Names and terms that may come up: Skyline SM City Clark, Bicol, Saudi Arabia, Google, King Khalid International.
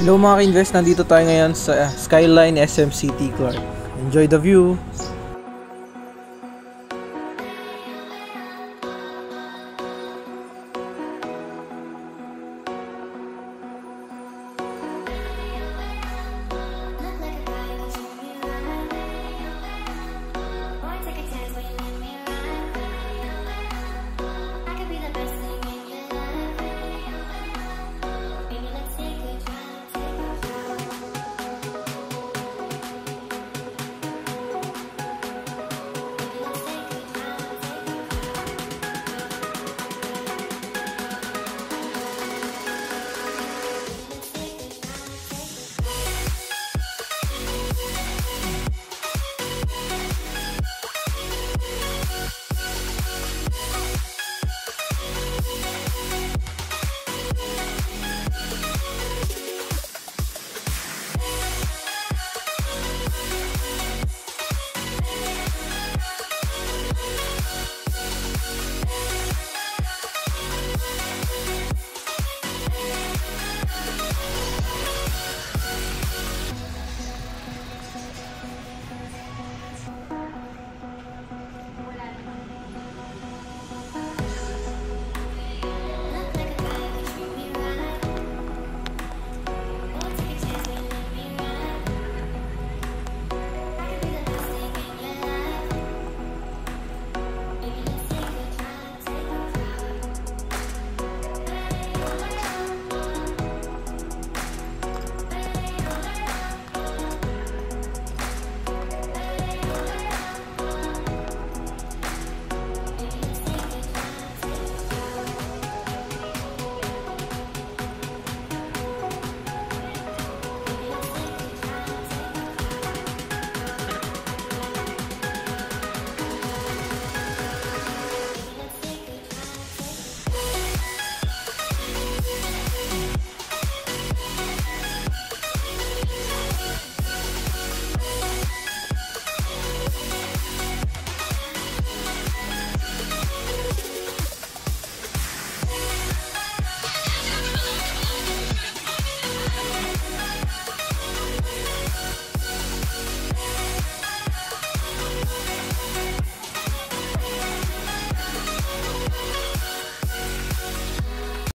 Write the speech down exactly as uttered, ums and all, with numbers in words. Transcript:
Hello mga ka-invest, nandito tayo ngayon sa Skyline S M City Clark. Enjoy the view!